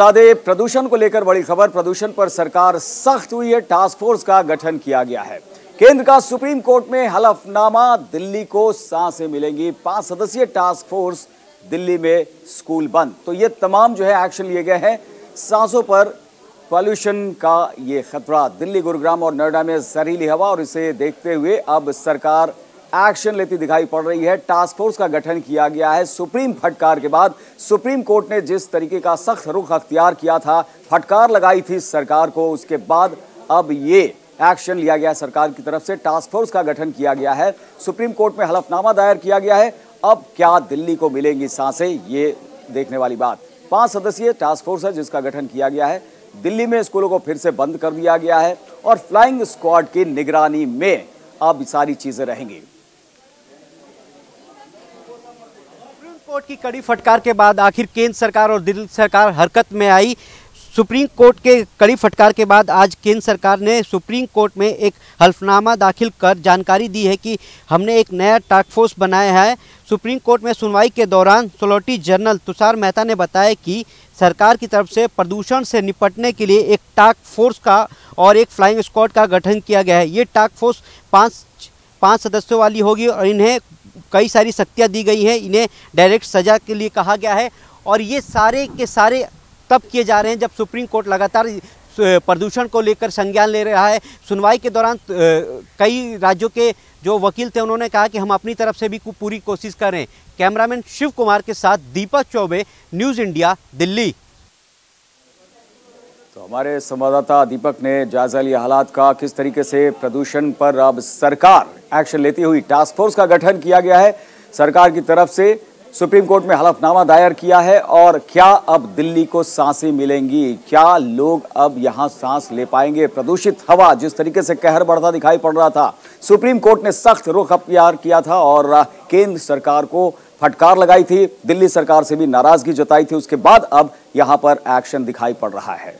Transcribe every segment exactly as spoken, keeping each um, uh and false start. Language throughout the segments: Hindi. बता दें प्रदूषण को लेकर बड़ी खबर, प्रदूषण पर सरकार सख्त हुई है, टास्क फोर्स का गठन किया गया है। केंद्र का सुप्रीम कोर्ट में हलफनामा, दिल्ली को सांसें मिलेंगी। पांच सदस्यीय टास्क फोर्स, दिल्ली में स्कूल बंद। तो ये तमाम जो है एक्शन लिए गए हैं। सांसों पर पॉल्यूशन का ये खतरा, दिल्ली, गुरुग्राम और नोएडा में जहरीली हवा और इसे देखते हुए अब सरकार एक्शन लेती दिखाई पड़ रही है। टास्क फोर्स का गठन किया गया है। सुप्रीम फटकार के बाद सुप्रीम कोर्ट ने जिस तरीके का सख्त रुख अख्तियार किया था, फटकार लगाई थी सरकार को, उसके बाद अब ये एक्शन लिया गया है सरकार की तरफ से। टास्क फोर्स का गठन किया गया है, सुप्रीम कोर्ट में हलफनामा दायर किया गया है। अब क्या दिल्ली को मिलेंगी सांसें, ये देखने वाली बात। पांच सदस्यीय टास्क फोर्स है जिसका गठन किया गया है। दिल्ली में स्कूलों को फिर से बंद कर दिया गया है और फ्लाइंग स्क्वाड की निगरानी में अब सारी चीजें रहेंगी। सुप्रीम कोर्ट की कड़ी फटकार के बाद आखिर केंद्र सरकार और दिल्ली सरकार हरकत में आई। सुप्रीम कोर्ट के कड़ी फटकार के बाद आज केंद्र सरकार ने सुप्रीम कोर्ट में एक हल्फनामा दाखिल कर जानकारी दी है कि हमने एक नया टास्क फोर्स बनाया है। सुप्रीम कोर्ट में सुनवाई के दौरान सोलिसिटर जनरल तुषार मेहता ने बताया कि सरकार की तरफ से प्रदूषण से निपटने के लिए एक टास्क फोर्स का और एक फ्लाइंग स्क्वाड का गठन किया गया है। ये टास्क फोर्स पाँच पाँच सदस्यों वाली होगी और इन्हें कई सारी शक्तियाँ दी गई हैं। इन्हें डायरेक्ट सजा के लिए कहा गया है और ये सारे के सारे तब किए जा रहे हैं जब सुप्रीम कोर्ट लगातार प्रदूषण को लेकर संज्ञान ले रहा है। सुनवाई के दौरान कई राज्यों के जो वकील थे उन्होंने कहा कि हम अपनी तरफ से भी पूरी कोशिश कर रहे हैं। कैमरामैन शिव कुमार के साथ दीपक चौबे, न्यूज़ इंडिया, दिल्ली। तो हमारे संवाददाता दीपक ने जायजा लिया हालात का, किस तरीके से प्रदूषण पर अब सरकार एक्शन लेती हुई टास्क फोर्स का गठन किया गया है सरकार की तरफ से। सुप्रीम कोर्ट में हलफनामा दायर किया है और क्या अब दिल्ली को सांसें मिलेंगी, क्या लोग अब यहां सांस ले पाएंगे। प्रदूषित हवा जिस तरीके से कहर बढ़ता दिखाई पड़ रहा था, सुप्रीम कोर्ट ने सख्त रुख अख्तियार किया था और केंद्र सरकार को फटकार लगाई थी, दिल्ली सरकार से भी नाराजगी जताई थी। उसके बाद अब यहां पर एक्शन दिखाई पड़ रहा है।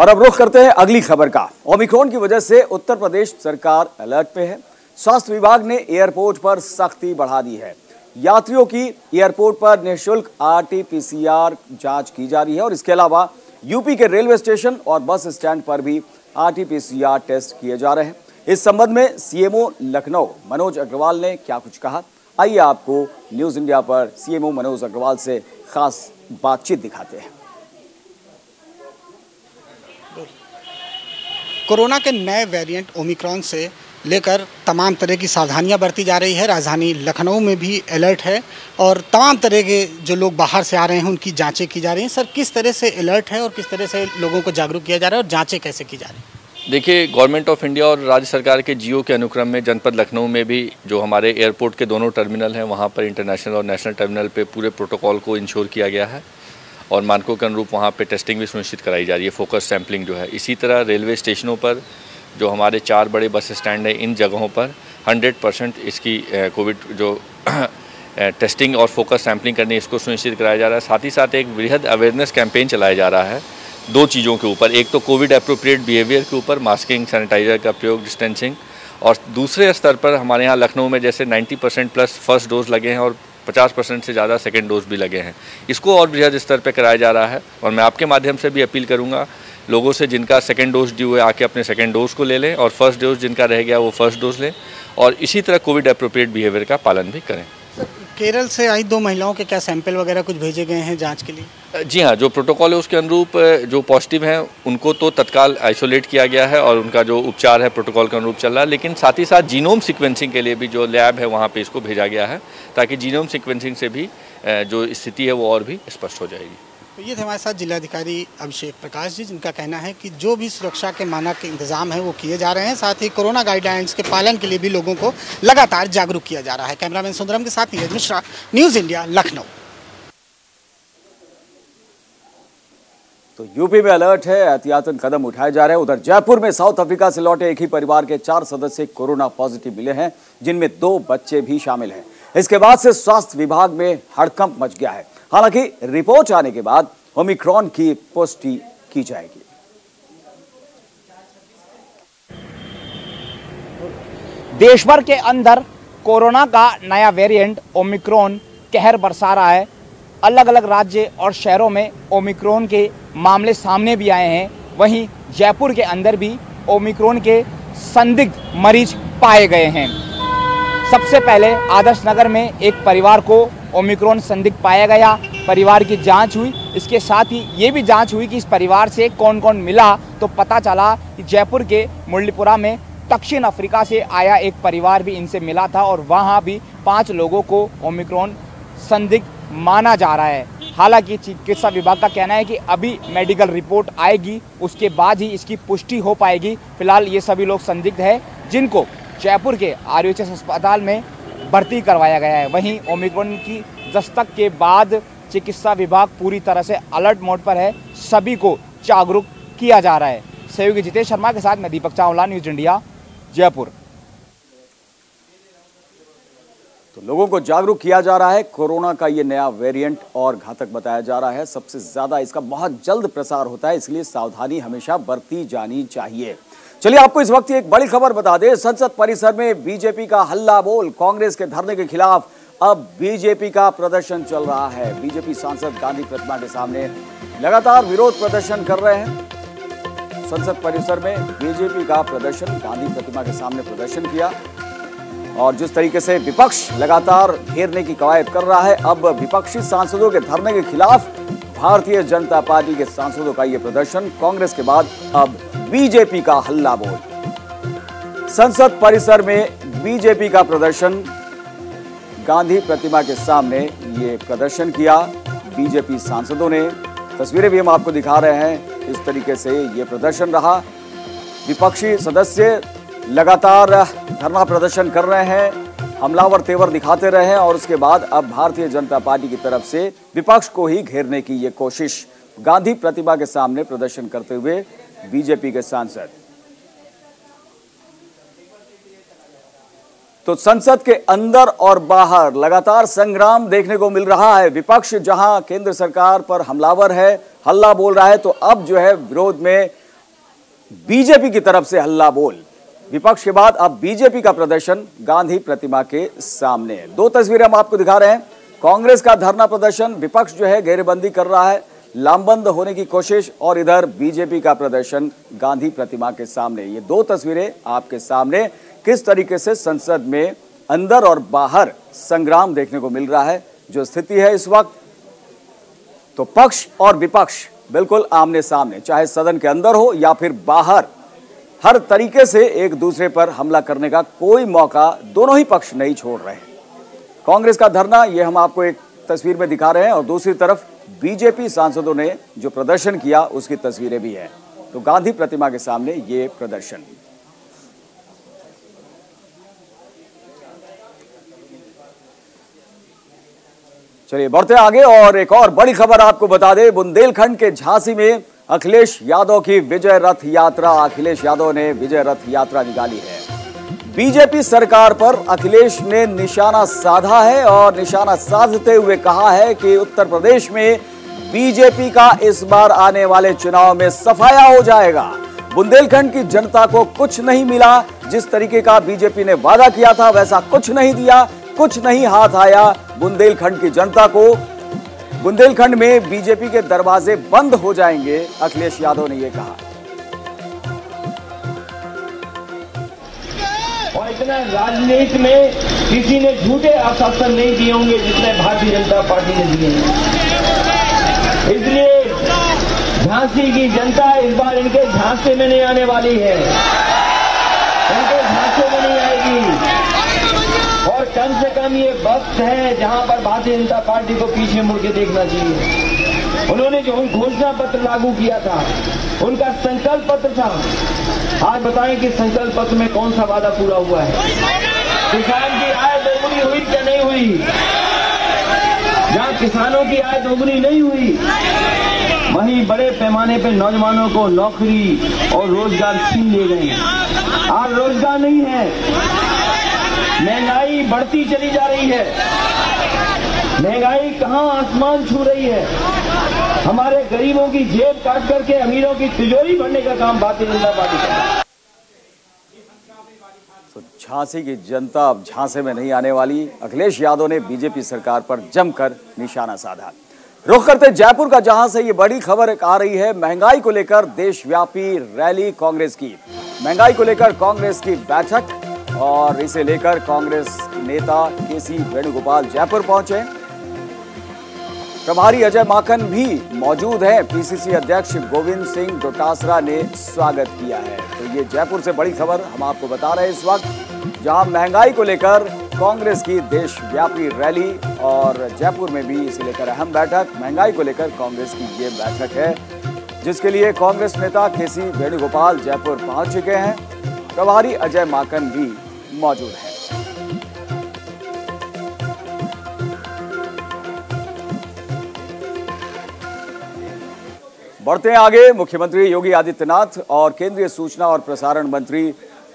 और अब रुख करते हैं अगली खबर का। ओमिक्रॉन की वजह से उत्तर प्रदेश सरकार अलर्ट पे है। स्वास्थ्य विभाग ने एयरपोर्ट पर सख्ती बढ़ा दी है। यात्रियों की एयरपोर्ट पर निःशुल्क R T P C R जांच की जा रही है और इसके अलावा यूपी के रेलवे स्टेशन और बस स्टैंड पर भी R T P C R test किए जा रहे हैं। इस संबंध में C M O Lucknow Manoj Agarwal ने क्या कुछ कहा, आइए आपको न्यूज़ इंडिया पर C M O Manoj Agarwal से खास बातचीत दिखाते हैं। कोरोना के नए वेरिएंट ओमिक्रॉन से लेकर तमाम तरह की सावधानियां बरती जा रही है। राजधानी लखनऊ में भी अलर्ट है और तमाम तरह के जो लोग बाहर से आ रहे हैं उनकी जांचें की जा रही हैं। सर, किस तरह से अलर्ट है और किस तरह से लोगों को जागरूक किया जा रहा है और जांचें कैसे की जा रही हैं? देखिए, गवर्नमेंट ऑफ इंडिया और राज्य सरकार के जी ओ के अनुक्रम में जनपद लखनऊ में भी जो हमारे एयरपोर्ट के दोनों टर्मिनल हैं वहाँ पर इंटरनेशनल और नेशनल टर्मिनल पर पूरे प्रोटोकॉल को इंश्योर किया गया है और मानकों के अनुरूप वहाँ पे टेस्टिंग भी सुनिश्चित कराई जा रही है, फोकस सैंपलिंग जो है। इसी तरह रेलवे स्टेशनों पर जो हमारे चार बड़े बस स्टैंड हैं, इन जगहों पर सौ परसेंट इसकी कोविड जो टेस्टिंग और फोकस सैंपलिंग करनी है इसको सुनिश्चित कराया जा रहा है। साथ ही साथ एक बृहद अवेयरनेस कैंपेन चलाया जा रहा है दो चीज़ों के ऊपर, एक तो कोविड अप्रोप्रिएट बिहेवियर के ऊपर, मास्किंग, सैनिटाइज़र का प्रयोग, डिस्टेंसिंग, और दूसरे स्तर पर हमारे यहाँ लखनऊ में जैसे ninety percent plus first dose लगे हैं और पचास परसेंट से ज़्यादा सेकेंड डोज भी लगे हैं, इसको और बृहद स्तर पर कराया जा रहा है। और मैं आपके माध्यम से भी अपील करूंगा लोगों से, जिनका सेकेंड डोज ड्यू है आके अपने सेकेंड डोज को ले लें और फर्स्ट डोज जिनका रह गया वो फर्स्ट डोज लें और इसी तरह कोविड अप्रोप्रिएट बिहेवियर का पालन भी करें। केरल से आई दो महिलाओं के क्या सैंपल वगैरह कुछ भेजे गए हैं जांच के लिए? जी हाँ, जो प्रोटोकॉल है उसके अनुरूप जो पॉजिटिव हैं उनको तो तत्काल आइसोलेट किया गया है और उनका जो उपचार है प्रोटोकॉल के अनुरूप चल रहा है, लेकिन साथ ही साथ जीनोम सीक्वेंसिंग के लिए भी जो लैब है वहाँ पे इसको भेजा गया है ताकि जीनोम सीक्वेंसिंग से भी जो स्थिति है वो और भी स्पष्ट हो जाएगी। तो ये थे हमारे साथ जिलाधिकारी अभिषेक प्रकाश जी, जिनका कहना है कि जो भी सुरक्षा के मानक के इंतजाम है वो किए जा रहे हैं, साथ ही कोरोना गाइडलाइंस के पालन के लिए भी लोगों को लगातार जागरूक किया जा रहा है। कैमरामैन सुंदरम के साथ नीरज मिश्रा, न्यूज़ इंडिया, लखनऊ। तो यूपी में अलर्ट है, एहतियातन कदम उठाए जा रहे हैं। उधर जयपुर में साउथ अफ्रीका से लौटे एक ही परिवार के चार सदस्य कोरोना पॉजिटिव मिले हैं, जिनमें दो बच्चे भी शामिल हैं। इसके बाद से स्वास्थ्य विभाग में हड़कंप मच गया है। हालांकि रिपोर्ट आने के बाद ओमिक्रॉन की पुष्टि की जाएगी। देश भर के अंदर कोरोना का नया वेरिएंट ओमिक्रॉन कहर बरसा रहा है। अलग अलग राज्य और शहरों में ओमिक्रॉन के मामले सामने भी आए हैं। वहीं जयपुर के अंदर भी ओमिक्रॉन के संदिग्ध मरीज पाए गए हैं। सबसे पहले आदर्श नगर में एक परिवार को ओमिक्रॉन संदिग्ध पाया गया, परिवार की जांच हुई। इसके साथ ही ये भी जांच हुई कि इस परिवार से कौन कौन मिला, तो पता चला कि जयपुर के मुरलीपुरा में दक्षिण अफ्रीका से आया एक परिवार भी इनसे मिला था और वहाँ भी पाँच लोगों को ओमिक्रॉन संदिग्ध माना जा रहा है। हालांकि चिकित्सा विभाग का कहना है कि अभी मेडिकल रिपोर्ट आएगी, उसके बाद ही इसकी पुष्टि हो पाएगी। फिलहाल ये सभी लोग संदिग्ध हैं जिनको जयपुर के आर एच एस अस्पताल में भर्ती करवाया गया है। वहीं ओमिक्रॉन की दस्तक के बाद चिकित्सा विभाग पूरी तरह से अलर्ट मोड पर है, सभी को जागरूक किया जा रहा है। सहयोगी जितेश शर्मा के साथ मैं दीपक चावला, न्यूज इंडिया, जयपुर। तो लोगों को जागरूक किया जा रहा है। कोरोना का ये नया वेरिएंट और घातक बताया जा रहा है। सबसे ज्यादा इसका बहुत जल्द प्रसार होता है, इसलिए सावधानी हमेशा बरती जानी चाहिए। चलिए आपको इस वक्त एक बड़ी खबर बता दें, संसद परिसर में बीजेपी का हल्ला बोल। कांग्रेस के धरने के खिलाफ अब बीजेपी का प्रदर्शन चल रहा है। बीजेपी सांसद गांधी प्रतिमा के सामने लगातार विरोध प्रदर्शन कर रहे हैं। संसद परिसर में बीजेपी का प्रदर्शन, गांधी प्रतिमा के सामने प्रदर्शन किया और जिस तरीके से विपक्ष लगातार घेरने की कवायद कर रहा है, अब विपक्षी सांसदों के धरने के खिलाफ भारतीय जनता पार्टी के सांसदों का यह प्रदर्शन। कांग्रेस के बाद अब बीजेपी का हल्ला बोल। संसद परिसर में बीजेपी का प्रदर्शन, गांधी प्रतिमा के सामने ये प्रदर्शन किया बीजेपी सांसदों ने। तस्वीरें भी हम आपको दिखा रहे हैं, इस तरीके से ये प्रदर्शन रहा। विपक्षी सदस्य लगातार धरना प्रदर्शन कर रहे हैं, हमलावर तेवर दिखाते रहे हैं और उसके बाद अब भारतीय जनता पार्टी की तरफ से विपक्ष को ही घेरने की ये कोशिश। गांधी प्रतिमा के सामने प्रदर्शन करते हुए बीजेपी के सांसद। तो संसद के अंदर और बाहर लगातार संग्राम देखने को मिल रहा है। विपक्ष जहां केंद्र सरकार पर हमलावर है, हल्ला बोल रहा है, तो अब जो है विरोध में बीजेपी की तरफ से हल्ला बोल। विपक्ष के बाद अब बीजेपी का प्रदर्शन गांधी प्रतिमा के सामने। दो तस्वीरें हम आपको दिखा रहे हैं, कांग्रेस का धरना प्रदर्शन, विपक्ष जो है घेरेबंदी कर रहा है, लामबंद होने की कोशिश, और इधर बीजेपी का प्रदर्शन गांधी प्रतिमा के सामने। ये दो तस्वीरें आपके सामने, किस तरीके से संसद में अंदर और बाहर संग्राम देखने को मिल रहा है। जो स्थिति है इस वक्त, तो पक्ष और विपक्ष बिल्कुल आमने सामने, चाहे सदन के अंदर हो या फिर बाहर, हर तरीके से एक दूसरे पर हमला करने का कोई मौका दोनों ही पक्ष नहीं छोड़ रहे हैं। कांग्रेस का धरना ये हम आपको एक तस्वीर में दिखा रहे हैं और दूसरी तरफ बीजेपी सांसदों ने जो प्रदर्शन किया उसकी तस्वीरें भी हैं। तो गांधी प्रतिमा के सामने ये प्रदर्शन। चलिए बढ़ते आगे और एक और बड़ी खबर आपको बता दें, बुंदेलखंड के झांसी में अखिलेश यादव की विजय रथ यात्रा। अखिलेश यादव ने विजय रथ यात्रा निकाली है। बीजेपी सरकार पर अखिलेश ने निशाना साधा है और निशाना साधते हुए कहा है कि उत्तर प्रदेश में बीजेपी का इस बार आने वाले चुनाव में सफाया हो जाएगा। बुंदेलखंड की जनता को कुछ नहीं मिला, जिस तरीके का बीजेपी ने वादा किया था वैसा कुछ नहीं दिया, कुछ नहीं हाथ आया बुंदेलखंड की जनता को। बुंदेलखंड में बीजेपी के दरवाजे बंद हो जाएंगे, अखिलेश यादव ने यह कहा। और इतना राजनीति में किसी ने झूठे आश्वासन नहीं दिए होंगे जितने भारतीय जनता पार्टी ने दिए हैं। इसलिए झांसी की जनता इस बार इनके झांसे में नहीं आने वाली है, इनके झांसे में नहीं आएगी। और कम से कम ये वक्त है जहां पर भारतीय जनता पार्टी को पीछे मुड़ के देखना चाहिए। उन्होंने जो घोषणा पत्र लागू किया था, उनका संकल्प पत्र था, आज बताएं कि संकल्प पत्र में कौन सा वादा पूरा हुआ है। किसान की आय दोगुनी हुई क्या नहीं हुई? जहां किसानों की आय दोगुनी नहीं हुई, वहीं बड़े पैमाने पर नौजवानों को नौकरी और रोजगार छीन लिए गए। आज रोजगार नहीं है, महंगाई बढ़ती चली जा रही है, महंगाई कहाँ आसमान छू रही है। हमारे गरीबों की जेब काट करके अमीरों की तिजोरी भरने का काम भारतीय जनता पार्टी का। तो झांसी की जनता अब झांसे में नहीं आने वाली। अखिलेश यादव ने बीजेपी सरकार पर जमकर निशाना साधा। रुख करते जयपुर का, जहां से ये बड़ी खबर आ रही है। महंगाई को लेकर देशव्यापी रैली कांग्रेस की, महंगाई को लेकर कांग्रेस की बैठक, और इसे लेकर कांग्रेस नेता के सी वेणुगोपाल जयपुर पहुंचे। प्रभारी अजय माकन भी मौजूद हैं। पीसीसी अध्यक्ष गोविंद सिंह डोटासरा ने स्वागत किया है। तो ये जयपुर से बड़ी खबर हम आपको बता रहे हैं इस वक्त, जहां महंगाई को लेकर कांग्रेस की देशव्यापी रैली और जयपुर में भी इसे लेकर अहम बैठक। महंगाई को लेकर कांग्रेस की ये बैठक है जिसके लिए कांग्रेस नेता के सी वेणुगोपाल जयपुर पहुंच चुके हैं। प्रभारी अजय माकन भी मौजूद हैं। बढ़ते हैं आगे। मुख्यमंत्री योगी आदित्यनाथ और केंद्रीय सूचना और प्रसारण मंत्री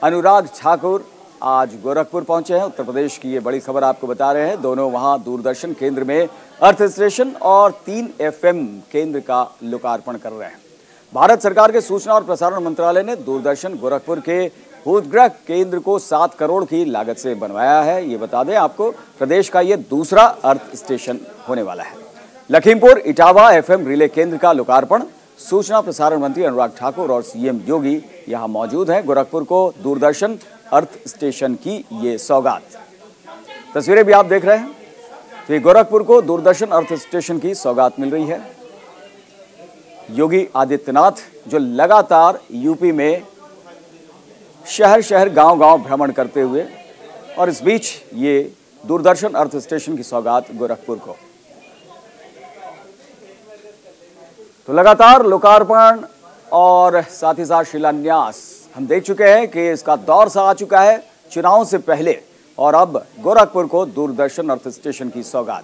अनुराग ठाकुर आज गोरखपुर पहुंचे हैं। उत्तर प्रदेश की ये बड़ी खबर आपको बता रहे हैं। दोनों वहां दूरदर्शन केंद्र में अर्थ स्टेशन और तीन एफएम केंद्र का लोकार्पण कर रहे हैं। भारत सरकार के सूचना और प्रसारण मंत्रालय ने दूरदर्शन गोरखपुर के भूतग्रह केंद्र को सात करोड़ की लागत से बनवाया है। ये बता दें आपको, प्रदेश का ये दूसरा अर्थ स्टेशन होने वाला है। लखीमपुर इटावा एफएम रिले केंद्र का लोकार्पण, सूचना प्रसारण मंत्री अनुराग ठाकुर और सीएम योगी यहां मौजूद हैं। गोरखपुर को दूरदर्शन अर्थ स्टेशन की ये सौगात, तस्वीरें भी आप देख रहे हैं। तो ये गोरखपुर को दूरदर्शन अर्थ स्टेशन की सौगात मिल रही है। योगी आदित्यनाथ जो लगातार यूपी में शहर शहर गांव गांव भ्रमण करते हुए, और इस बीच ये दूरदर्शन अर्थ स्टेशन की सौगात गोरखपुर को। तो लगातार लोकार्पण और साथ ही साथ शिलान्यास हम देख चुके हैं कि इसका दौर सा आ चुका है चुनाव से पहले, और अब गोरखपुर को दूरदर्शन अर्थ स्टेशन की सौगात।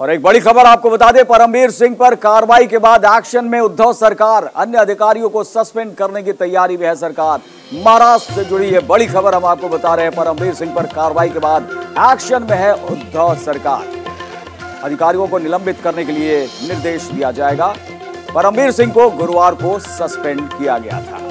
और एक बड़ी खबर आपको बता दें, परमबीर सिंह पर कार्रवाई के बाद एक्शन में उद्धव सरकार, अन्य अधिकारियों को सस्पेंड करने की तैयारी में है सरकार। महाराष्ट्र से जुड़ी ये बड़ी खबर हम आपको बता रहे हैं। परमबीर सिंह पर कार्रवाई के बाद एक्शन में है उद्धव सरकार, अधिकारियों को निलंबित करने के लिए निर्देश दिया जाएगा। परमबीर सिंह को गुरुवार को सस्पेंड किया गया था।